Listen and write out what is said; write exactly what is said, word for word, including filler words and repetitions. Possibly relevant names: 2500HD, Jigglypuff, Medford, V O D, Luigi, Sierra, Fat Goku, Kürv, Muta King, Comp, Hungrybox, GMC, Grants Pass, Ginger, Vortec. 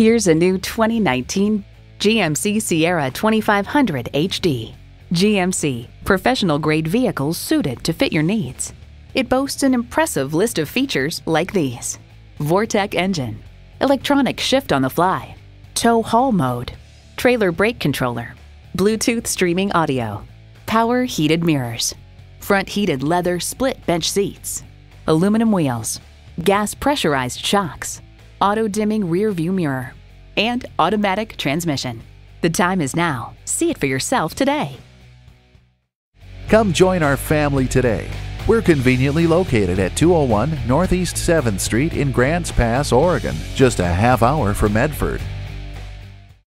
Here's a new twenty nineteen G M C Sierra twenty-five hundred H D. G M C, professional-grade vehicles suited to fit your needs. It boasts an impressive list of features like these: Vortec engine, electronic shift on the fly, tow haul mode, trailer brake controller, Bluetooth streaming audio, power heated mirrors, front heated leather split bench seats, aluminum wheels, gas pressurized shocks, auto dimming rear view mirror, and automatic transmission. The time is now. See it for yourself today. Come join our family today. We're conveniently located at two oh one Northeast seventh Street in Grants Pass, Oregon, just a half hour from Medford.